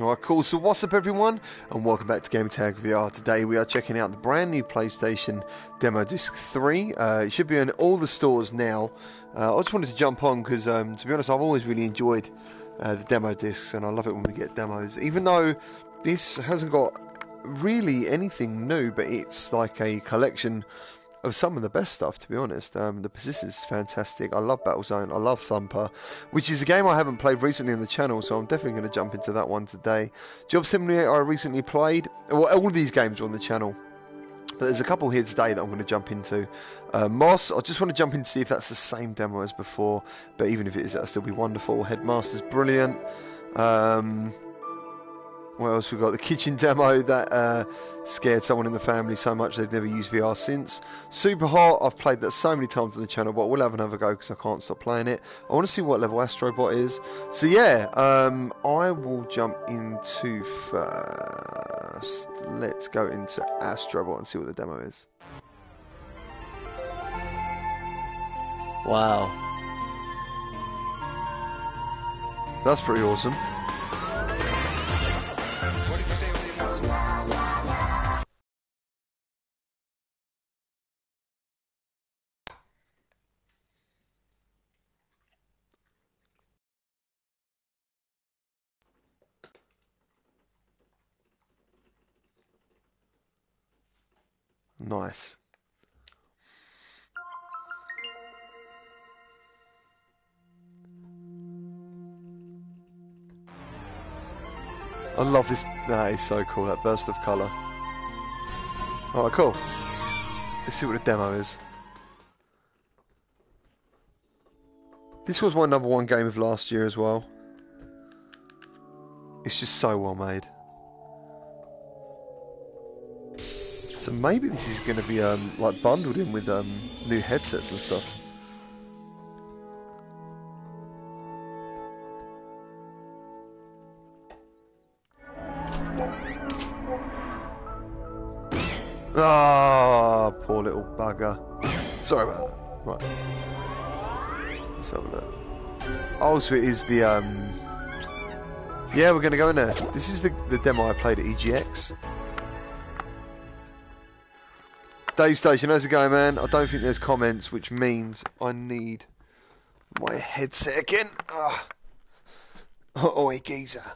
Alright, cool. So what's up everyone, and welcome back to Game Tag VR. Today we are checking out the brand new PlayStation Demo Disc 3. It should be in all the stores now. I just wanted to jump on because, to be honest, I've always really enjoyed the demo discs, and I love it when we get demos. Even though this hasn't got really anything new, but it's like a collection of some of the best stuff, to be honest. The Persistence is fantastic. I love Battlezone. I love Thumper, which is a game I haven't played recently on the channel, so I'm definitely going to jump into that one today. Job Simulator I recently played. Well, all of these games are on the channel, but there's a couple here today that I'm going to jump into. Moss, I just want to jump in to see if that's the same demo as before, but even if it is, that'll still be wonderful. Headmaster's brilliant. What else we got? The kitchen demo that scared someone in the family so much they've never used VR since. Super Hot, I've played that so many times on the channel, but we'll have another go because I can't stop playing it. I want to see what level Astro Bot is. So yeah, I will jump into first. Let's go into Astro Bot and see what the demo is. Wow. That's pretty awesome. Nice. I love this. That is so cool, that burst of colour. Alright, cool. Let's see what the demo is. This was my #1 game of last year as well. It's just so well made. So maybe this is going to be like bundled in with new headsets and stuff. Ah, oh, poor little bugger. Sorry about that. Right. Let's have a look. Oh, so it is the yeah, we're going to go in there. This is the demo I played at EGX. Dave Station, how's it going, man? I don't think there's comments, which means I need my headset again. Oh, oi, geezer.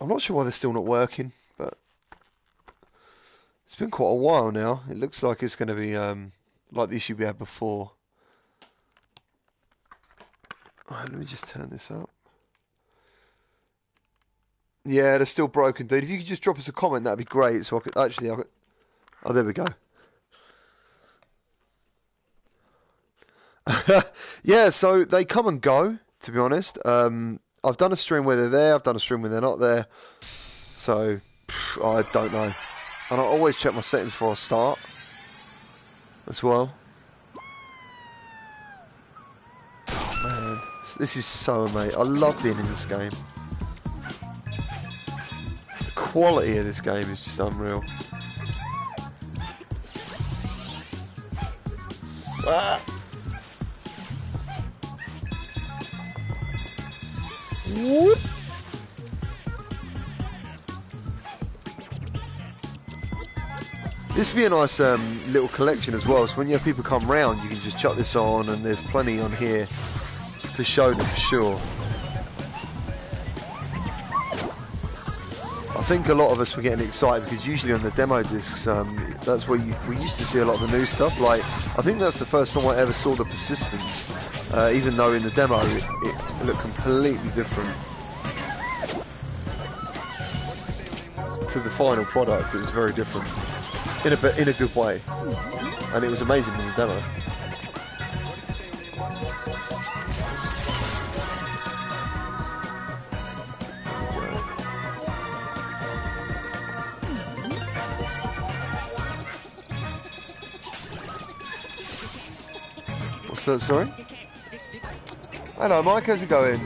I'm not sure why they're still not working, but it's been quite a while now. It looks like it's going to be like the issue we had before. All right, let me just turn this up. Yeah, they're still broken, dude. If you could just drop us a comment, that'd be great. So I could actually, oh, there we go. Yeah, so they come and go, to be honest. I've done a stream where they're there. I've done a stream when they're not there. So, I don't know. And I always check my settings before I start as well. Oh, man. This is so amazing. I love being in this game. Quality of this game is just unreal. Ah. Whoop. This would be a nice little collection as well, so when you have people come round you can just chuck this on, and there's plenty on here to show them for sure. I think a lot of us were getting excited because usually on the demo discs, that's where we used to see a lot of the new stuff. Like, I think that's the first time I ever saw the Persistence, even though in the demo it looked completely different to the final product. It was very different in a good way, and it was amazing in the demo. Sorry. Hello, Mike. How's it going?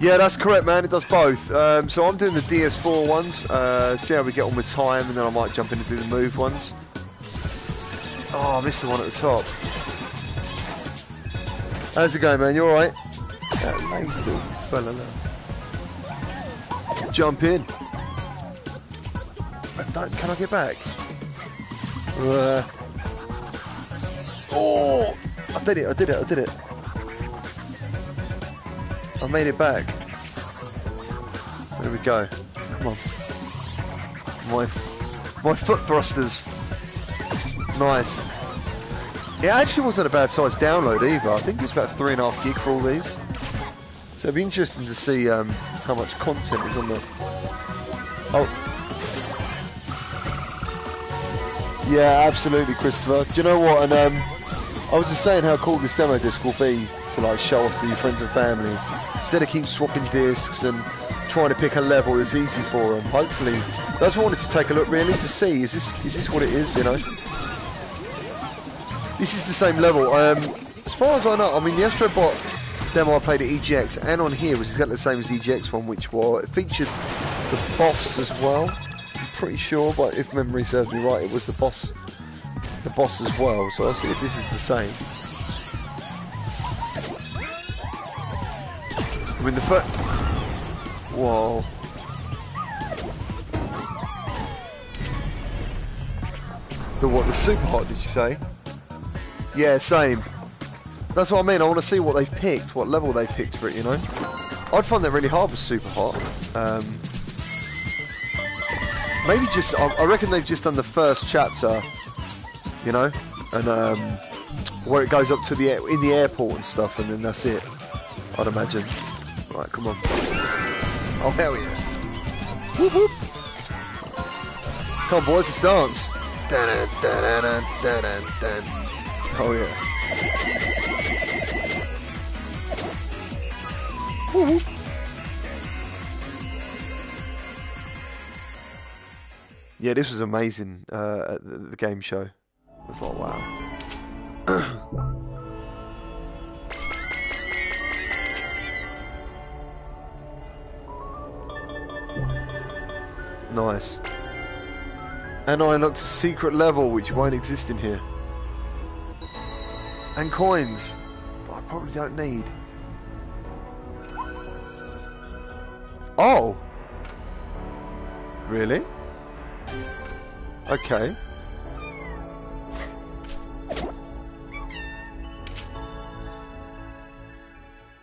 Yeah, that's correct, man. It does both. So I'm doing the DS4 ones. See how we get on with time, and then I might jump in and do the move ones. Oh, I missed the one at the top. How's it going, man? You all right? that nice little fella. Jump in. Can I get back? Oh! I did it, I did it, I did it. I made it back. There we go. Come on. My foot thrusters. Nice. It actually wasn't a bad size download either. I think it was about 3.5 gig for all these. So it'd be interesting to see how much content is on the... Oh. Yeah, absolutely, Christopher. Do you know what? And I was just saying how cool this demo disc will be to like show off to your friends and family. Instead of keep swapping discs and trying to pick a level that's easy for them. Hopefully, that's what I wanted to take a look really to see. Is this what it is? You know. This is the same level. As far as I know, I mean, the Astro Bot demo I played at EGX and on here was exactly the same as the EGX one, which featured the boss as well. I'm pretty sure, but if memory serves me right, it was the boss as well. So I'll see if this is the same. I mean, the first... Whoa. The what? The Super Hot, did you say? Yeah, same. That's what I mean. I want to see what they've picked, what level they've picked for it, you know? I'd find that really hard with Super Hot. Maybe just... I reckon they've just done the first chapter, you know? And where it goes up to the in the airport and stuff, and then that's it, I'd imagine. Right, come on. Oh, hell yeah. Whoop, whoop. Come on, boys, let's dance. Dun, dun, dun, dun, dun, dun, dun. Oh yeah. Woo-hoo. Yeah, this was amazing at the game show. It was like, wow. Nice. And I unlocked a secret level which won't exist in here. And coins that I probably don't need. Oh! Really? Okay.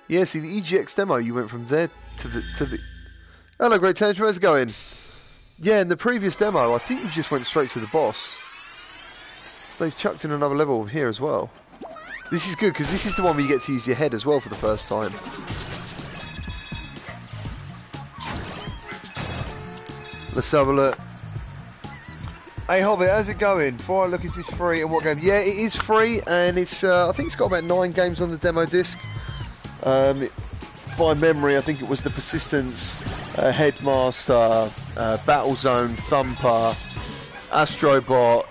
Yeah, see the EGX demo, you went from there to the... Hello, Great Tantra, how's it going? Yeah, in the previous demo, I think you just went straight to the boss. So they've chucked in another level here as well. This is good, because this is the one where you get to use your head as well for the first time. Let's have a look. Hey, Hobbit, how's it going? Before I look, is this free and what game? Yeah, it is free, and it's I think it's got about 9 games on the demo disc. By memory, I think it was the Persistence, Headmaster, Battlezone, Thumper, Astro Bot,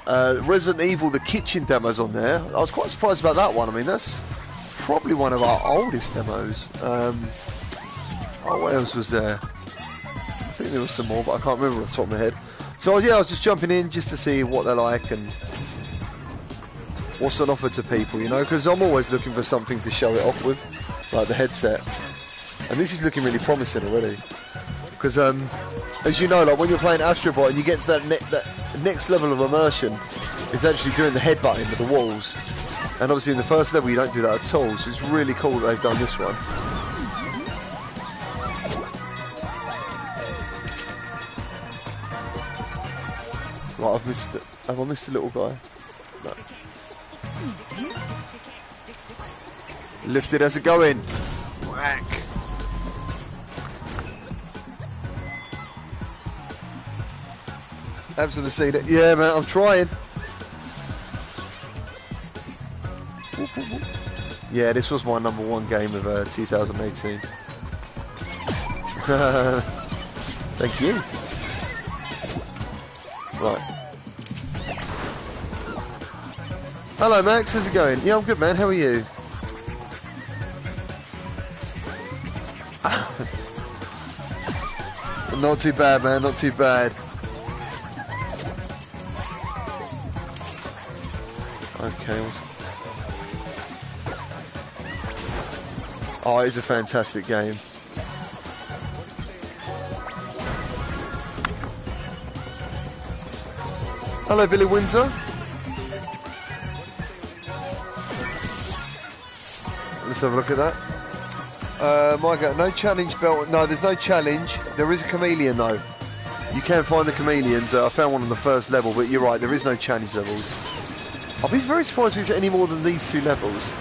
Resident Evil, the kitchen demo's on there. I was quite surprised about that one. I mean, that's probably one of our oldest demos. Oh, what else was there? I think there was some more, but I can't remember off the top of my head. So yeah, I was just jumping in just to see what they're like and what's on offer to people, you know, because I'm always looking for something to show it off with, like the headset. And this is looking really promising already. Because, as you know, like when you're playing Astro Bot and you get to that next level of immersion, is actually doing the headbutting with the walls. And obviously in the first level you don't do that at all, so it's really cool that they've done this one. Right, I've missed it. Have I missed the little guy? No. Lift it as it go in. Whack. Absolutely seen it. Yeah, man, I'm trying. Yeah, this was my #1 game of 2018. Thank you. Right. Hello, Max. How's it going? Yeah, I'm good, man. How are you? Not too bad, man. Not too bad. Okay, Oh, it is a fantastic game. Hello, Billy Windsor. Let's have a look at that. My God, no challenge belt. No, there's no challenge. There is a chameleon, though. You can find the chameleons. I found one on the first level, but you're right, there is no challenge levels. I'll be very surprised if there's any more than these two levels.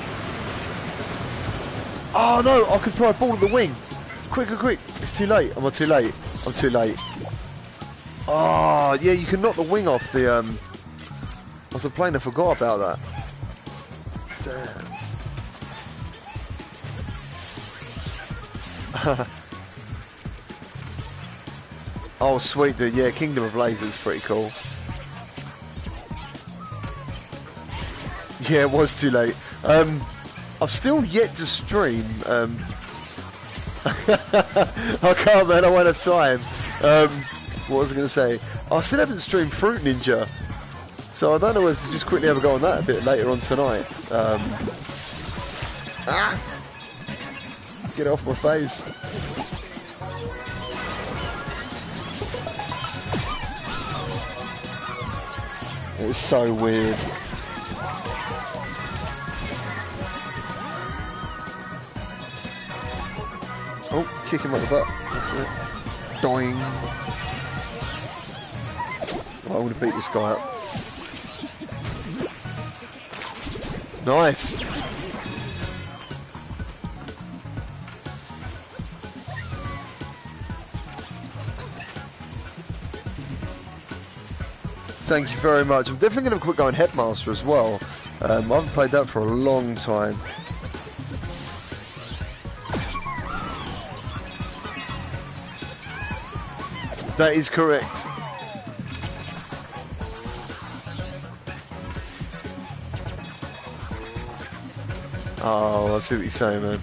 Oh, no, I can throw a ball at the wing. Quicker, quick. It's too late. Am I too late? I'm too late. Oh, yeah, you can knock the wing off the plane. I forgot about that. Damn. Oh, sweet, dude. Yeah, Kingdom of Lasers, pretty cool. Yeah, it was too late. I've still yet to stream. I can't, man. I won't have time. What was I going to say? I still haven't streamed Fruit Ninja, so I don't know whether to just quickly have a go on that a bit later on tonight. Get off my face. It's so weird. Oh, kick him up the butt. That's it. Doing. Oh, I'm going to beat this guy up. Nice. Thank you very much. I'm definitely going to have a quick go on Headmaster as well. I haven't played that for a long time. That is correct. Oh, I see what you're saying, man.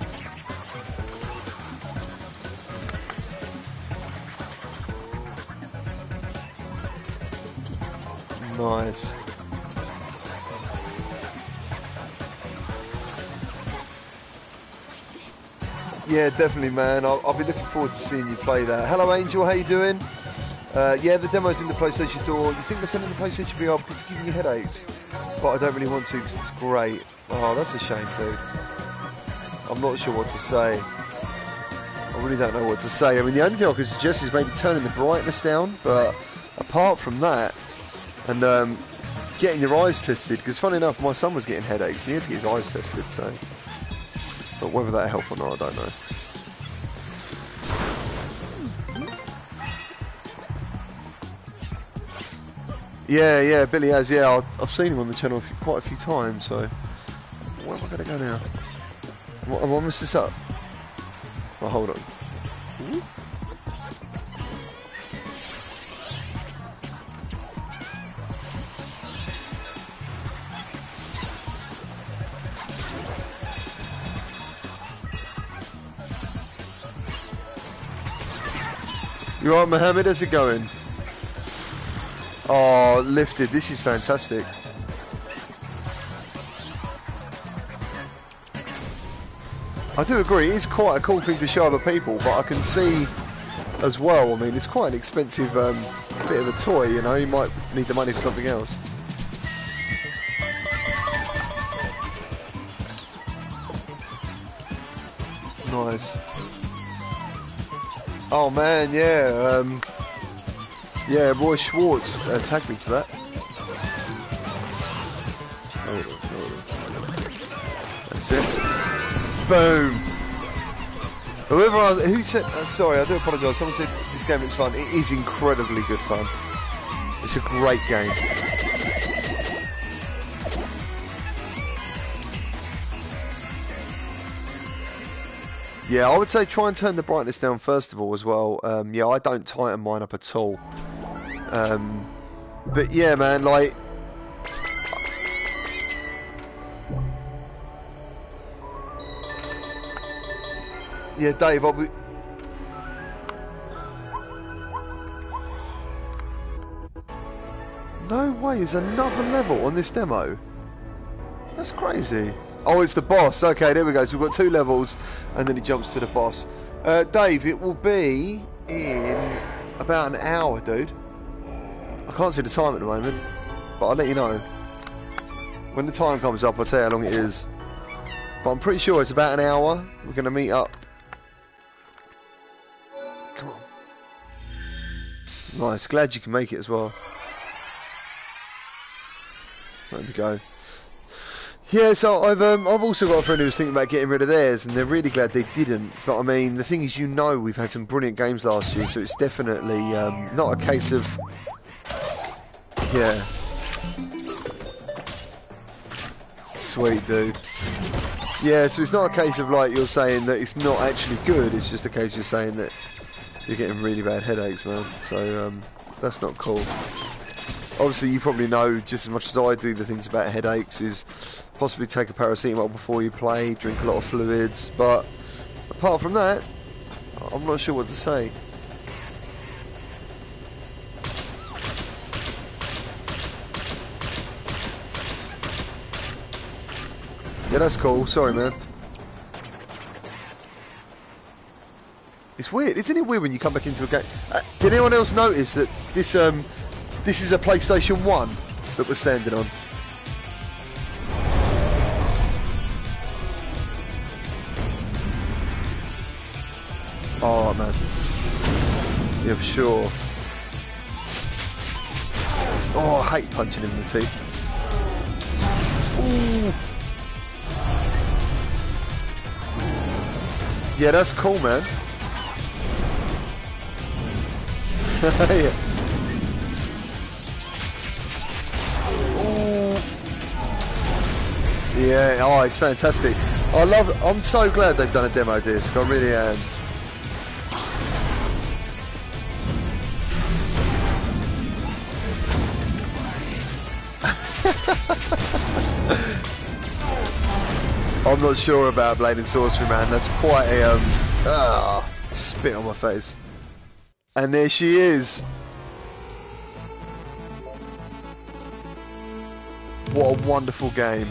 Nice. Yeah, definitely, man. I'll be looking forward to seeing you play that. Hello, Angel. How you doing? Yeah, the demo's in the PlayStation Store. You think they're sending the PlayStation VR because it's giving you headaches? But I don't really want to because it's great. Oh, that's a shame, dude. I'm not sure what to say. I really don't know what to say. I mean, the only thing I could suggest is maybe turning the brightness down, but apart from that, and getting your eyes tested, because funny enough, my son was getting headaches and he had to get his eyes tested, so. But whether that helped or not, I don't know. Yeah, Billy has, yeah. I've seen him on the channel quite a few times, so. Where am I going to go now? Have I messed this up? Oh, hold on. Ooh. You alright, Mohammed? How's it going? Oh, lifted. This is fantastic. I do agree. It is quite a cool thing to show other people, but I can see as well. I mean, it's quite an expensive bit of a toy, you know. You might need the money for something else. Nice. Oh man, yeah, yeah, Roy Schwartz tagged me to that. That's it. Boom. Who said? Sorry, I do apologise. Someone said this game looks fun. It is incredibly good fun. It's a great game. Yeah, I would say try and turn the brightness down first of all as well. Yeah, I don't tighten mine up at all. But yeah, man, like... Yeah, Dave, I'll be... No way, there's another level on this demo. That's crazy. Oh, it's the boss. Okay, there we go. So we've got two levels, and then it jumps to the boss. Dave, it will be in about an hour, dude. I can't see the time at the moment, but I'll let you know. When the time comes up, I'll tell you how long it is. But I'm pretty sure it's about an hour. We're going to meet up. Come on. Nice. Glad you can make it as well. There we go. Yeah, so I've also got a friend who was thinking about getting rid of theirs, and they're really glad they didn't. But I mean, the thing is, you know, we've had some brilliant games last year, so it's definitely not a case of... Yeah. Sweet, dude. Yeah, so it's not a case of, like, you're saying that it's not actually good, it's just a case you're saying that you're getting really bad headaches, man. So, that's not cool. Obviously, you probably know just as much as I do the things about headaches is possibly take a paracetamol before you play, drink a lot of fluids, but apart from that, I'm not sure what to say. Yeah, that's cool. Sorry, man. It's weird. Isn't it weird when you come back into a game? Did anyone else notice that this is a PlayStation 1 that we're standing on? Oh, man. Yeah, for sure. Oh, I hate punching him in the teeth. Ooh. Yeah, that's cool, man. Yeah. Yeah, oh, it's fantastic. I love it. I'm so glad they've done a demo disc. I really am. I'm not sure about Blade and Sorcery, man. That's quite a spit on my face. And there she is. What a wonderful game.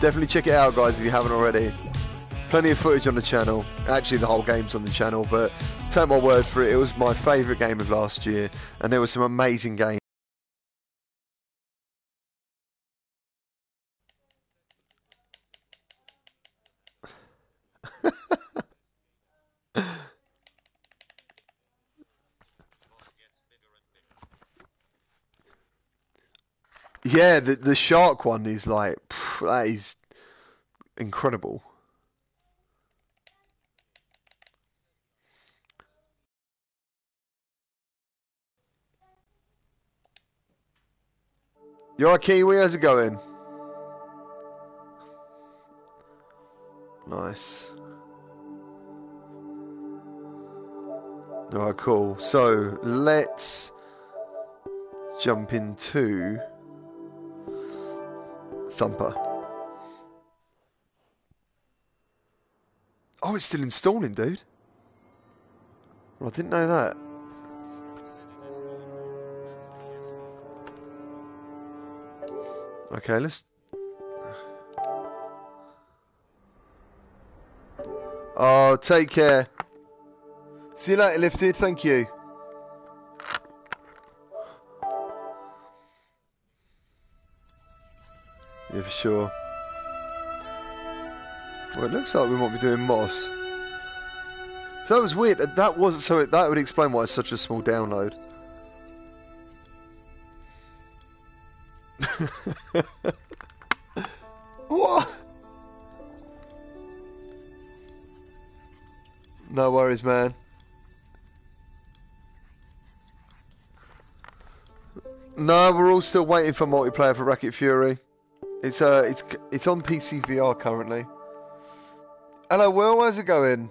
Definitely check it out, guys, if you haven't already. Plenty of footage on the channel. Actually, the whole game's on the channel, but take my word for it, it was my favourite game of last year, and there were some amazing games. Yeah, the shark one is like, phew, that is incredible. You alright, Kiwi? How's it going? Nice. Alright, cool. So, let's jump into... Thumper. Oh, it's still installing, dude. Well, I didn't know that. Okay, let's... Oh, take care. See you later, Lifted. Thank you. Yeah, for sure. Well, it looks like we might be doing Moss. So that was weird. That was so. That would explain why it's such a small download. What? No worries, man. No, we're all still waiting for multiplayer for Racket Fury. It's on PC VR currently. Hello, Will. How's it going?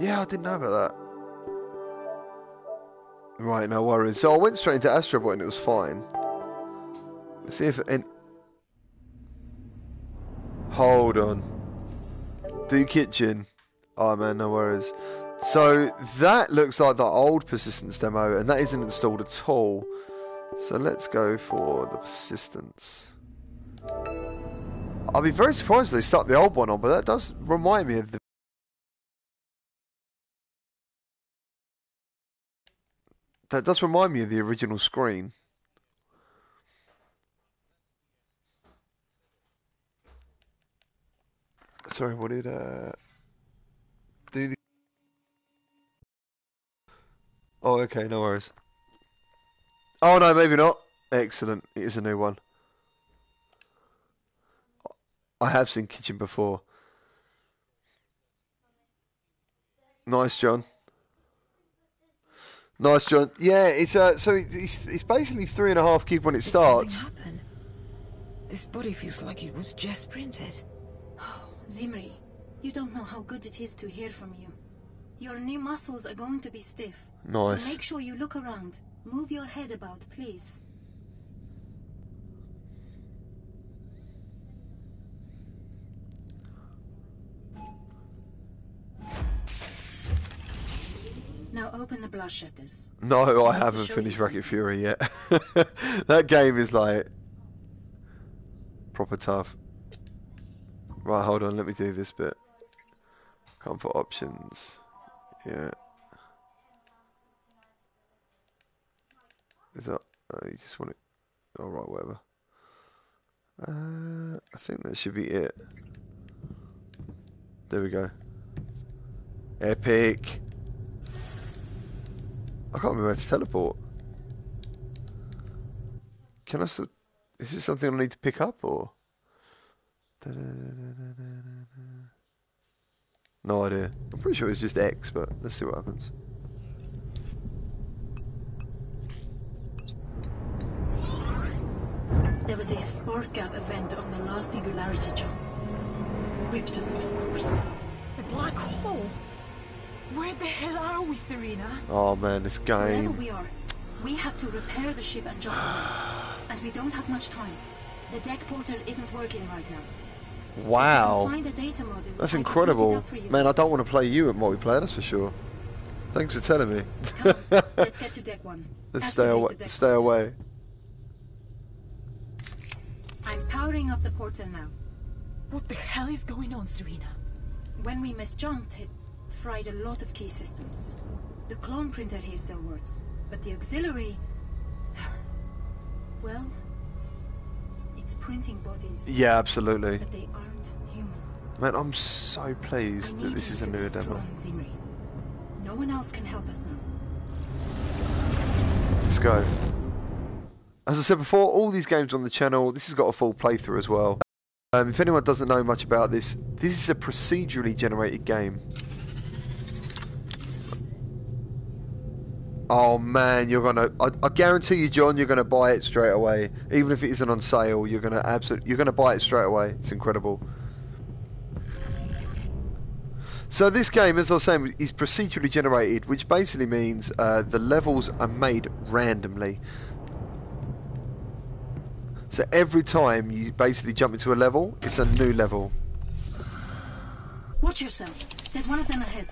Yeah, I didn't know about that. Right, no worries. So I went straight into Astro Bot and it was fine. Let's see if... Hold on. Do kitchen. Oh, man, no worries. So that looks like the old Persistence demo, and that isn't installed at all. So let's go for the Persistence. I'll be very surprised if they start the old one on, but that does remind me of the... That does remind me of the original screen. Sorry, what did do the... Oh, okay, no worries. Oh no, maybe not. Excellent, it is a new one. I have seen Kitchen before. Nice, John. Nice, John. Yeah, it's so it's basically 3.5 gig when it starts. Did something happen? This body feels like it was just printed. Oh, Zimri, you don't know how good it is to hear from you. Your knee muscles are going to be stiff. Nice. So make sure you look around. Move your head about, please. Now open the blast shutters. No, I haven't finished Racket Fury yet. That game is like proper tough. Right, hold on, let me do this bit. Come for options. Yeah. Is that... Oh, you just want it... All right, whatever. I think that should be it. There we go. Epic! I can't remember how to teleport. Can I still... Is this something I need to pick up, or...? No idea. I'm pretty sure it's just X, but let's see what happens. There was a spark gap event on the last singularity jump. Ripped us, of course. A black hole? Where the hell are we, Serena? Oh man, this game. Wherever we are, we have to repair the ship and jump away. And we don't have much time. The deck portal isn't working right now. Wow. Find a data module. That's incredible. Man, I don't want to play you at multiplayer, that's for sure. Thanks for telling me. Come on, let's get to deck one. Let's stay away. I'm powering up the portal now. What the hell is going on, Serena? When we misjumped, it fried a lot of key systems. The clone printer here still works, but the auxiliary... Well, it's printing bodies. Yeah, absolutely. But they aren't human. Man, I'm so pleased that this is a newer demo. No one else can help us now. Let's go. As I said before, all these games on the channel, this has got a full playthrough as well. If anyone doesn't know much about this, this is a procedurally generated game. Oh man, you're gonna... I guarantee you, John, you're gonna buy it straight away. Even if it isn't on sale, you're gonna buy it straight away. It's incredible. So this game, as I was saying, is procedurally generated, which basically means the levels are made randomly. So every time you basically jump into a level, it's a new level. Watch yourself. There's one of them ahead.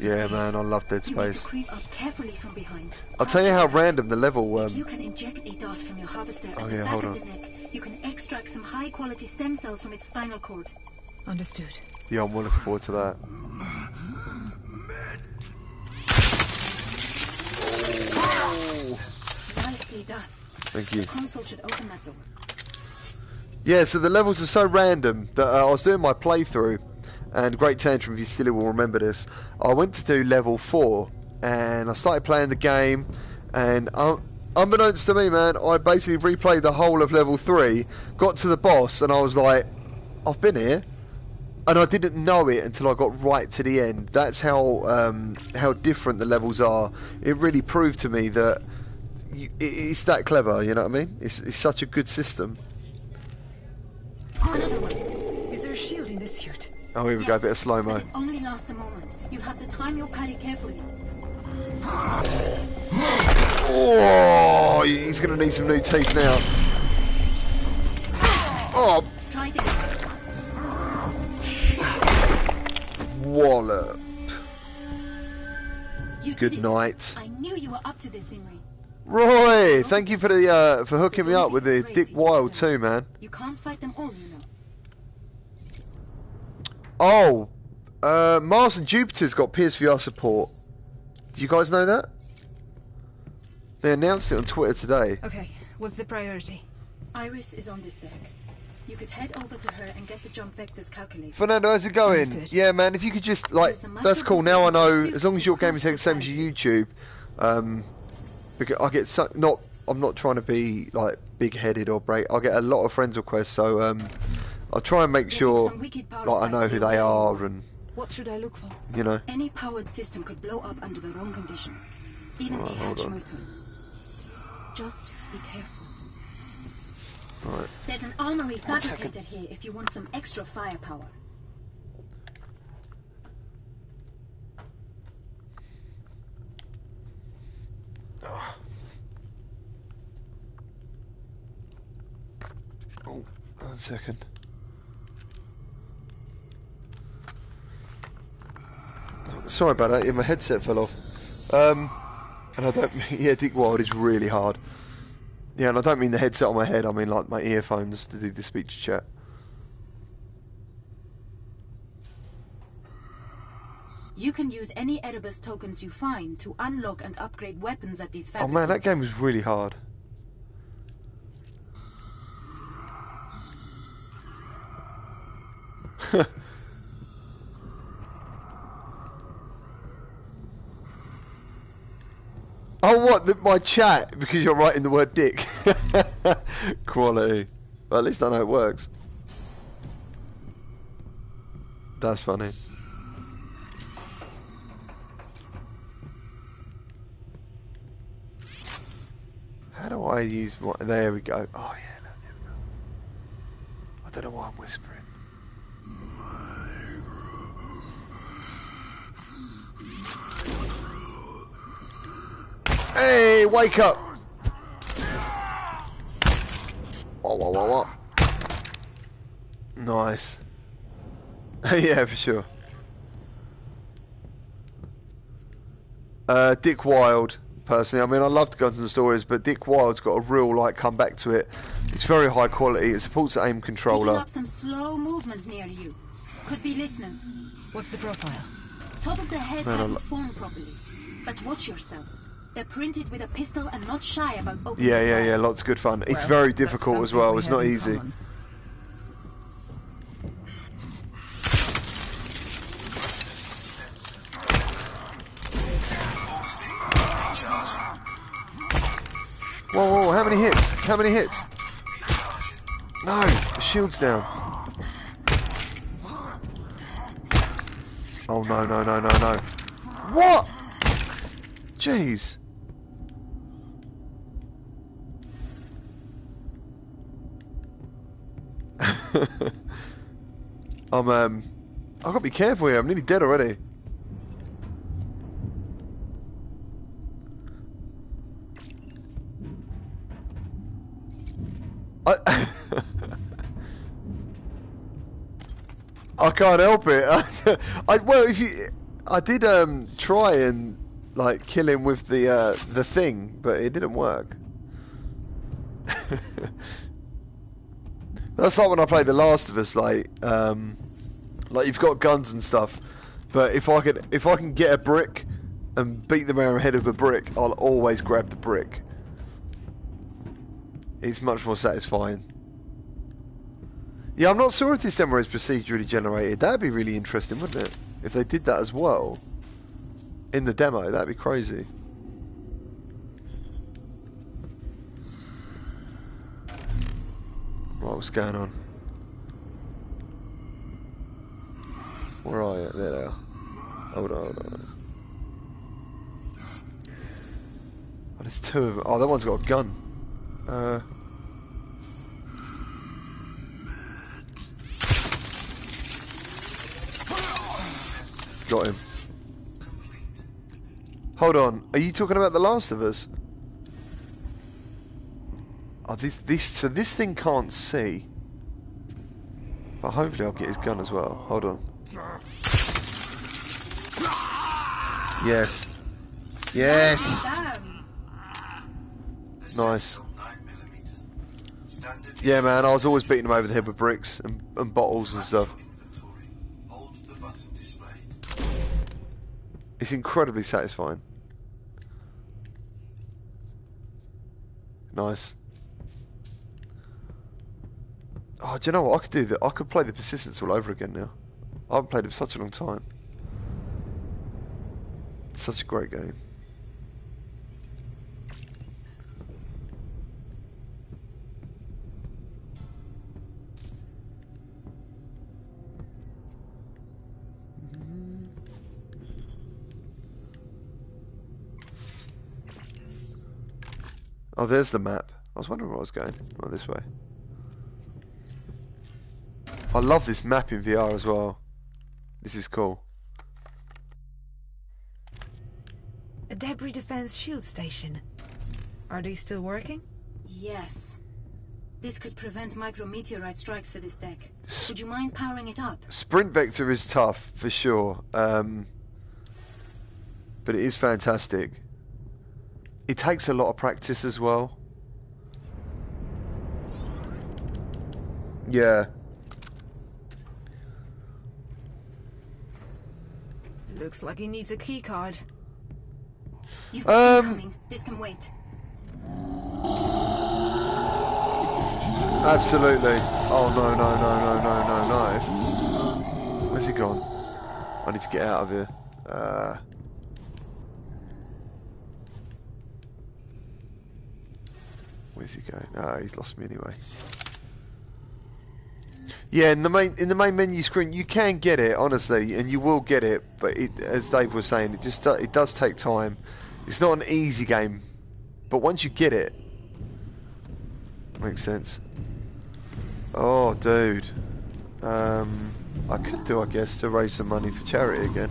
Yeah, man, I love Dead Space. You need to creep up carefully from behind. I'll tell you how random the level. You can inject a dart from your harvester at the back of the neck. You can extract some high-quality stem cells from its spinal cord. Understood. Yeah, I'm looking forward to that. Oh. Nicely done. Thank you. The console should open that door. Yeah, so the levels are so random that I was doing my playthrough, and Great Tantrum, if you still will remember this, I went to do level 4, and I started playing the game, and unbeknownst to me, man, I basically replayed the whole of level 3, got to the boss, and I was like, I've been here, and I didn't know it until I got right to the end. That's how different the levels are. It really proved to me that it's that clever, you know what I mean? It's such a good system. Another one. Is there a shield in this suit? Oh, here we go, a bit of slow-mo. But it only lasts a moment. You'll have to time your parry carefully. Oh, he's going to need some new teeth now. Oh! Try it again. Wallop. Good night. I knew you were up to this, Zimri. Roy, thank you for hooking me up with the Dick Wilde too, man. You can't fight them all, you know. Oh, Mars and Jupiter's got PSVR support. Do you guys know that? They announced it on Twitter today. Okay, what's the priority? Iris is on this deck. You could head over to her and get the jump vectors calculated. Fernando, how's it going? Understood. Yeah, man, if you could just, like, that's cool. Now I know, as long as your game is the same as your YouTube, because I get so, not, I'm not trying to be, like, big-headed or break. I get a lot of friends requests, so, I'll try and make sure, like, I know who they are and... What should I look for? You know. Any powered system could blow up under the wrong conditions. Even the hatch motor. Just be careful. Right. There's an armory fabricated here if you want some extra firepower. Oh. Oh, one second. Sorry about that, yeah, my headset fell off. And I don't mean, yeah, Dick Wilde is really hard. Yeah, and I don't mean the headset on my head, I mean like my earphones to do the speech chat. You can use any Erebus tokens you find to unlock and upgrade weapons at these factories. Oh man, that game was really hard. Oh, what? My chat, because you're writing the word dick. Quality. Well, at least I know it works. That's funny. How do I use what? There we go. Oh, yeah, no, there we go. I don't know why I'm whispering. Hey, wake up! Whoa, whoa, whoa, whoa. Nice. Yeah, for sure. Dick Wilde, personally. I mean, I loved Guns N' Stories, but Dick Wilde's got a real, like, come back to it. It's very high quality. It supports the aim controller. Picking up some slow movement near you. Could be listeners. What's the profile? Top of the head hasn't formed properly, but watch yourself. They're printed with a pistol and not shy about opening. Yeah, yeah, yeah, lots of good fun. It's very difficult as well, it's not easy. Whoa, whoa, how many hits? How many hits? No, the shield's down. Oh, no, no, no, no, no. What? Jeez. I've got to be careful here. I'm nearly dead already. I can't help it. Well, if you, I did try and like kill him with the thing, but it didn't work. That's like when I played The Last of Us, like you've got guns and stuff, but if I can get a brick and beat them around the head of a brick, I'll always grab the brick. It's much more satisfying. Yeah, I'm not sure if this demo is procedurally generated. That'd be really interesting, wouldn't it? If they did that as well in the demo, that'd be crazy. Right, what's going on? Where are you? There they are. Hold on, hold on. Oh, there's two of them. Oh, that one's got a gun. Got him. Hold on, are you talking about The Last of Us? Oh, so this thing can't see. But hopefully I'll get his gun as well. Hold on. Yes. Yes! Nice. Yeah, man, I was always beating them over the head with bricks and bottles and stuff. It's incredibly satisfying. Nice. Oh, do you know what? I could do that. I could play the Persistence all over again now. I haven't played it for such a long time. It's such a great game. Oh, there's the map. I was wondering where I was going. Oh, this way. I love this map in VR as well. This is cool. A debris defense shield station. Are they still working? Yes. This could prevent micrometeorite strikes for this deck. Would you mind powering it up? Sprint Vector is tough, for sure. But it is fantastic. It takes a lot of practice as well. Yeah. Looks like he needs a key card. You've coming. This can wait. Absolutely. Oh no no no no no no no. Where's he gone? I need to get out of here. Where's he going? Ah, he's lost me anyway. Yeah, in the main menu screen, you can get it, honestly, and you will get it. But it, as Dave was saying, it does take time. It's not an easy game, but once you get it, makes sense. Oh, dude, I could do, I guess, to raise some money for charity again.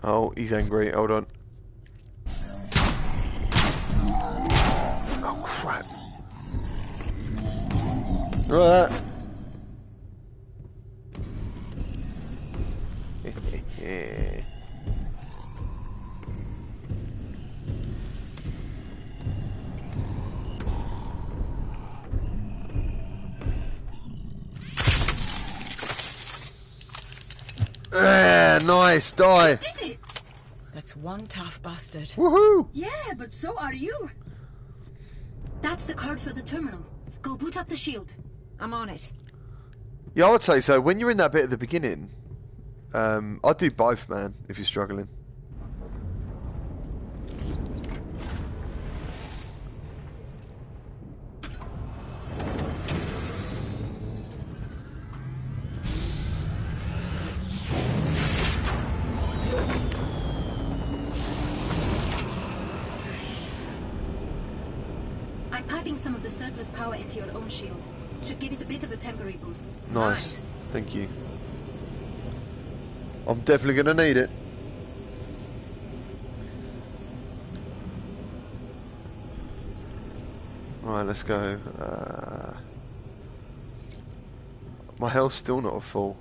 Oh, he's angry. Hold on. Oh, crap. Ah. Ah, nice. Die. That's one tough bastard. Woohoo! Yeah, but so are you. That's the card for the terminal. Go boot up the shield. I'm on it. Yeah, I would say so. When you're in that bit at the beginning, I'd do both, man, if you're struggling. Your own shield should give it a bit of a temporary boost. Nice. Thank you. I'm definitely gonna need it. Alright, let's go. My health's still not full.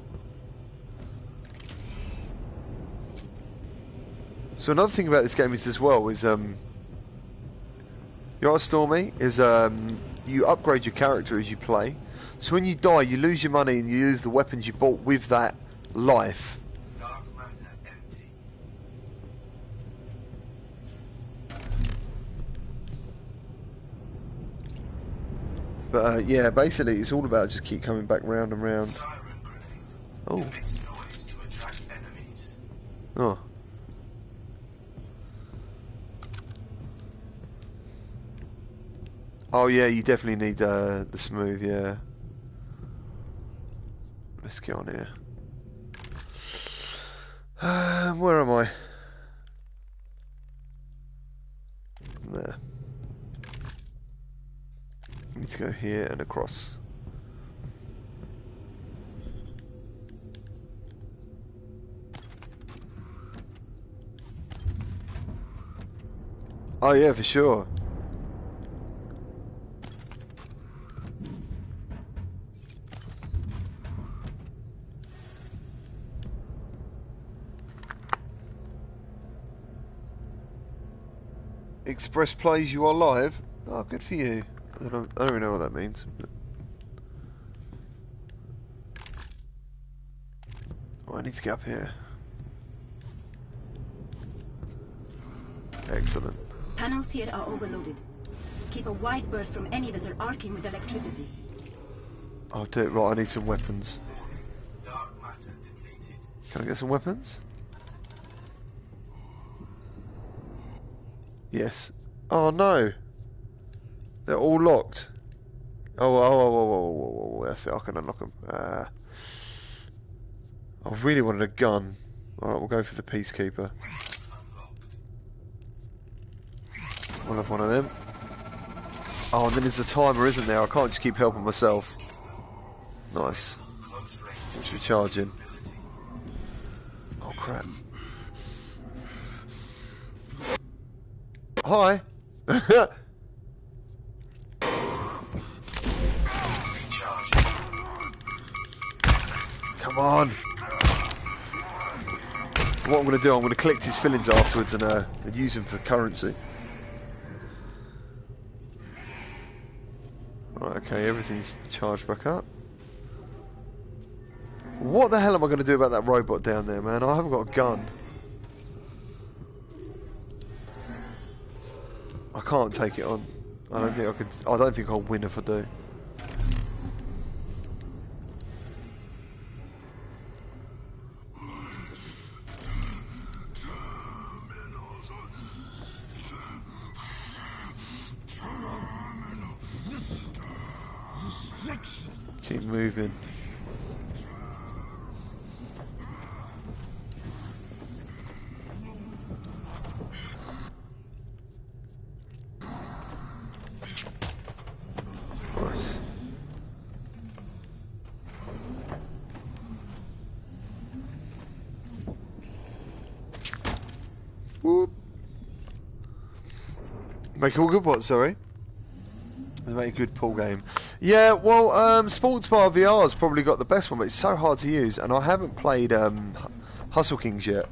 So another thing about this game is as well is you are Stormy is you upgrade your character as you play. So when you die, you lose your money and you lose the weapons you bought with that life. Dark matter empty. But yeah, basically it's all about just keep coming back round and round. Oh. Oh. Oh yeah, you definitely need the smooth, yeah. Let's get on here. Where am I? I'm there. I need to go here and across. Oh yeah, for sure. Express Plays, you are live. Oh, good for you. I don't even know what that means. Oh, I need to get up here. Excellent. Panels here are overloaded. Keep a wide berth from any that are arcing with electricity. I'll do it. Right, I need some weapons. Dark matter depleted. Can I get some weapons? Yes. Oh no! They're all locked. Oh, that's it. I can unlock them. I really wanted a gun. Alright, we'll go for the Peacekeeper. We'll have one of them. Oh, and then there's a timer, isn't there? I can't just keep helping myself. Nice. It's recharging. Oh, crap. Hi! Come on! What I'm going to do, I'm going to collect his fillings afterwards and use them for currency. Right, okay, everything's charged back up. What the hell am I going to do about that robot down there, man? I haven't got a gun. I can't take it on. I don't think I'll win if I do. Keep moving. Nice. Whoop. Make all good what, sorry? Make a good pool game. Yeah, well, Sports Bar VR's probably got the best one, but it's so hard to use, and I haven't played Hustle Kings yet.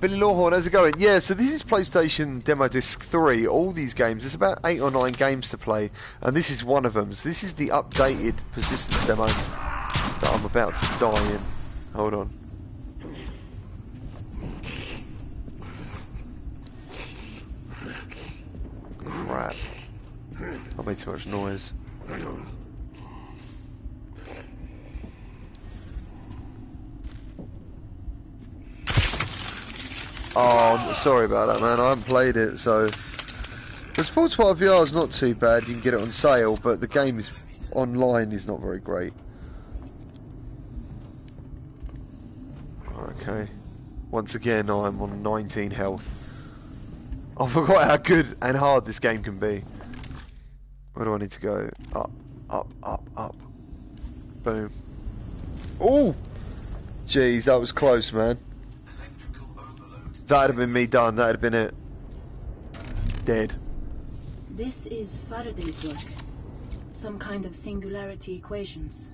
Billy Lawhorn, how's it going? Yeah, so this is PlayStation Demo Disc 3. All these games, there's about 8 or 9 games to play, and this is one of them. So this is the updated Persistence demo that I'm about to die in. Hold on. Crap. I made too much noise. Oh, sorry about that, man. I haven't played it, so... The Sports Bar VR is not too bad. You can get it on sale, but the game is online is not very great. Okay. Once again, I'm on 19 health. I forgot how good and hard this game can be. Where do I need to go? Up, up, up, up. Boom. Oh! Jeez, that was close, man. That'd have been me done. That'd have been it. Dead. This is Faraday's work. Some kind of singularity equations.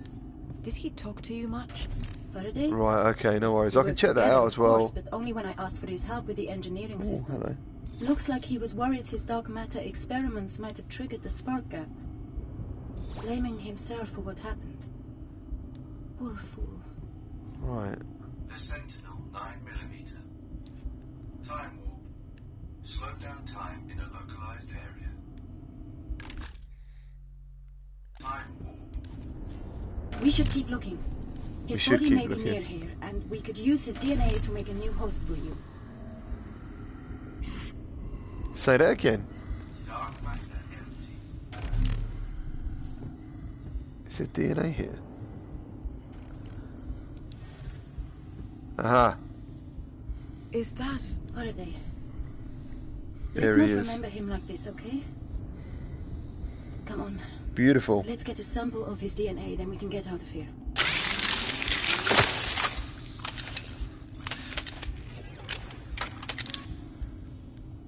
Did he talk to you much? Faraday? Right, okay, no worries. I can check that out as well. Course, but only when I asked for his help with the engineering systems. Hello. Looks like he was worried his dark matter experiments might have triggered the spark gap. Blaming himself for what happened. Poor fool. Right. The Sentinel 9mm. Time warp. Slow down time in a localized area. Time warp. We should keep looking. His body may be near here, and we could use his DNA to make a new host for you. Say that again. Is there DNA here? Aha. Is that Faraday? There he is. Let's not remember him like this, okay? Come on. Beautiful. Let's get a sample of his DNA, then we can get out of here.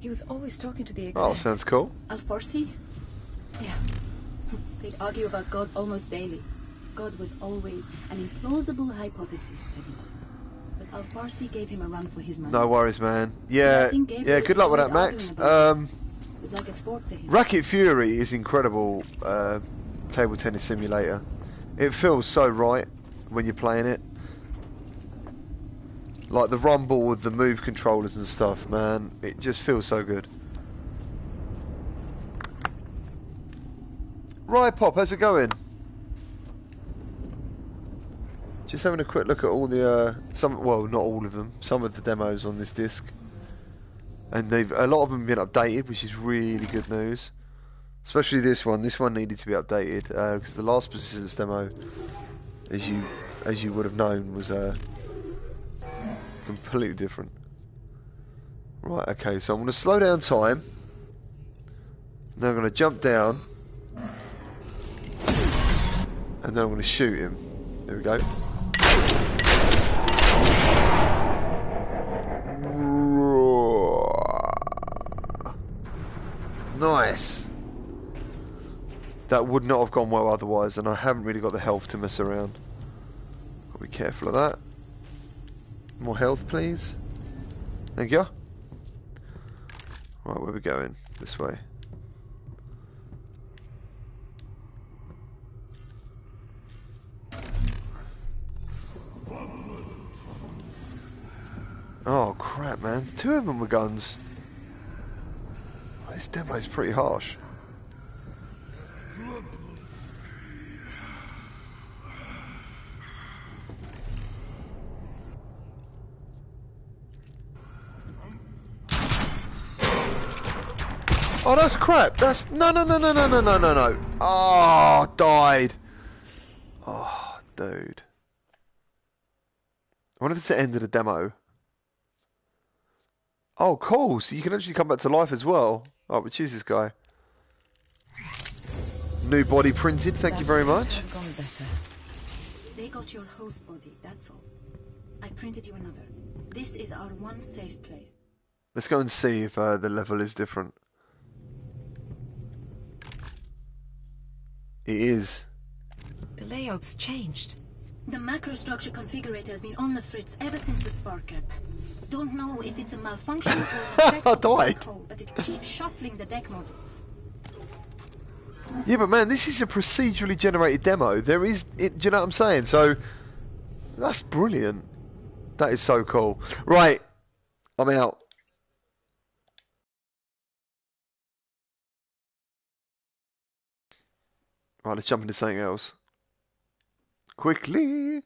He was always talking to the exec. Oh, sounds cool. Al-Forsi? Yeah. They'd argue about God almost daily. God was always an implausible hypothesis to him. But Alfarsi gave him a run for his money. No worries, man. Yeah, yeah. Good luck with that, Max. Like a sport to him. Racket Fury is incredible. Table tennis simulator. It feels so right when you're playing it. Like the rumble with the move controllers and stuff, man. It just feels so good. Right, Pop, how's it going? Just having a quick look at all the well, not all of them, some of the demos on this disc, and they've a lot of them been updated, which is really good news. Especially this one. This one needed to be updated because the last Persistence demo, as you would have known, was completely different. Right, okay, so I'm going to slow down time. Then I'm going to jump down. And then I'm going to shoot him. There we go. Nice. That would not have gone well otherwise, and I haven't really got the health to mess around. Got to be careful of that. More health, please. Thank you. Right, where are we going? This way. Oh, crap, man. Two of them were guns. This demo's pretty harsh. Oh, that's crap. That's no. Oh, died. Oh, dude. I wonder if it's the end of the demo. Oh, cool. So you can actually come back to life as well. Oh, we choose this guy. New body printed. Thank you very much. They got your host body. That's all. I printed you another. This is our one safe place. Let's go and see if the level is different. It is. The layout's changed. The macrostructure configurator has been on the fritz ever since the spark up. Don't know if it's a malfunction or an effect of the hole, but it keeps shuffling the deck models. Yeah, but man, this is a procedurally generated demo. There is, do you know what I'm saying? So that's brilliant. That is so cool. Right, I'm out. Right, let's jump into something else. Quickly.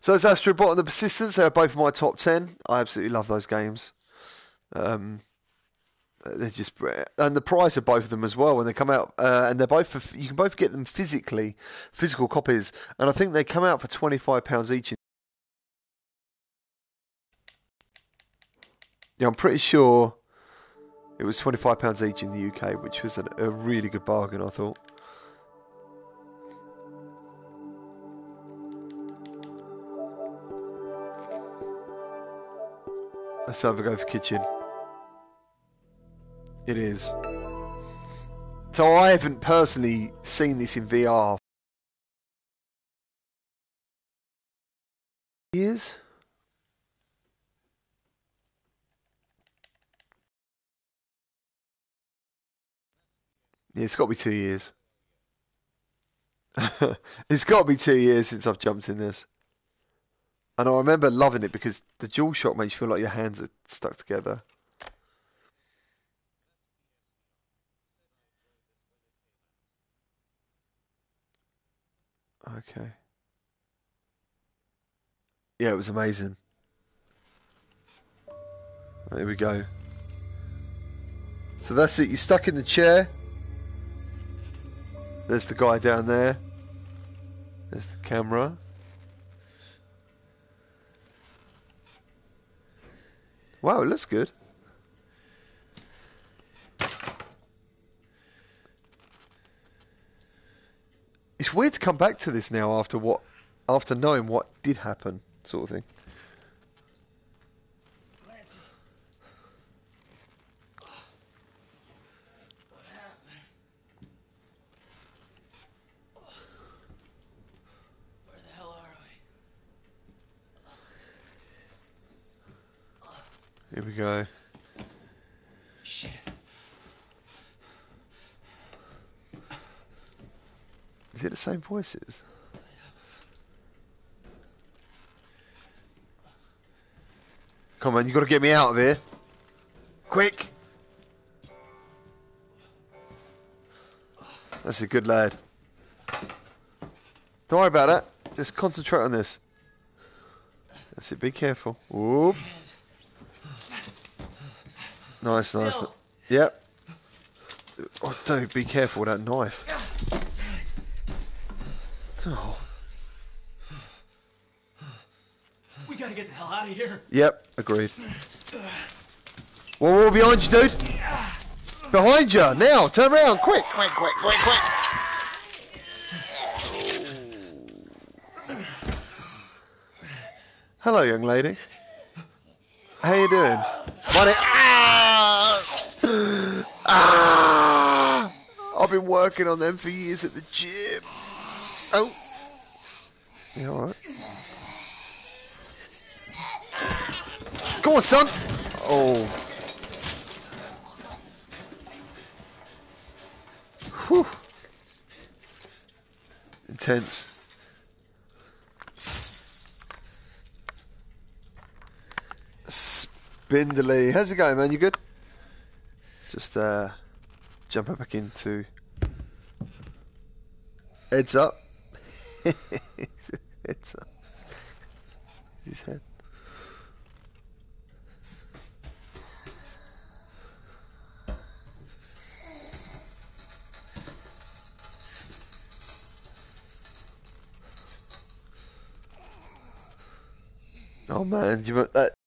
So there's Astro Bot and the Persistence. They are both my top 10. I absolutely love those games. They're just... And the price of both of them as well when they come out. And they're both... For, you can both get them physically. Physical copies. And I think they come out for £25 each. Yeah, I'm pretty sure it was £25 each in the UK, which was a really good bargain, I thought. Let's have a go for kitchen. It is. So I haven't personally seen this in VR. Years. Yeah, it's got to be 2 years. It's got to be 2 years since I've jumped in this. And I remember loving it because the DualShock makes you feel like your hands are stuck together. Okay. Yeah, it was amazing. There we go. So that's it. You're stuck in the chair. There's the guy down there. There's the camera. Wow, it looks good. It's weird to come back to this now after what, after knowing what did happen, sort of thing. Where the hell are Here we go. Shit. Is it the same voices? Come on, you got to get me out of here. Quick! That's a good lad. Don't worry about that. Just concentrate on this. That's it, be careful. Whoop. Nice, nice. Yep. Oh, dude, be careful with that knife. Oh. We gotta get the hell out of here. Yep, agreed. Whoa, behind you, dude. Behind you, now, turn around, quick, quick, quick, quick, quick. Hello, young lady. How you doing? I've been working on them for years at the gym. Oh. You alright? Come on, son. Oh. Whew. Intense. Spindly. How's it going, man? You good? Just jumping back into Heads Up. Heads Up. It's his head. Oh man, do you remember that?